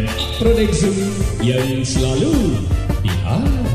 MA Production yang selalu di hati.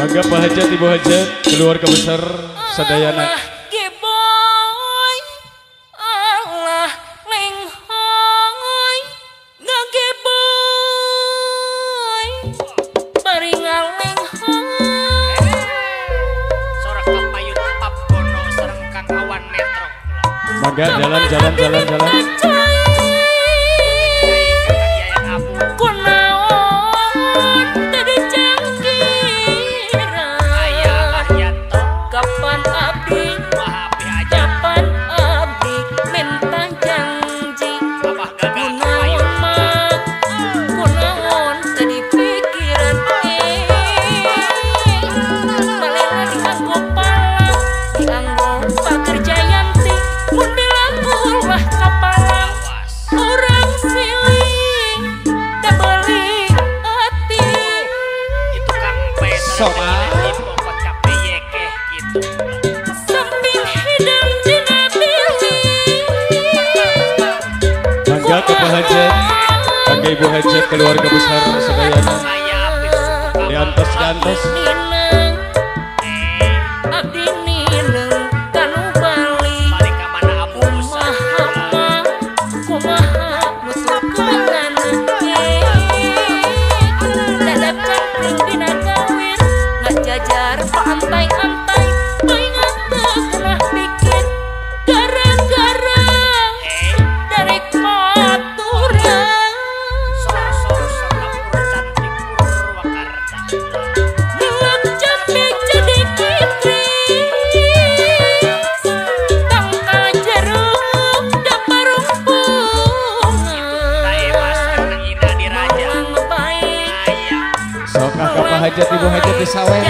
Mangga Pak Hajat, Ibu Hajat, keluarga besar sedayana. Mangga jalan. Mangga ke Pak Hajat, Mangga Ibu Hajat, keluarga besar sedayana. Di atas. Hajat Ibu Hajat di sawah.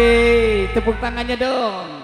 kasih. Tepuk tangannya dong.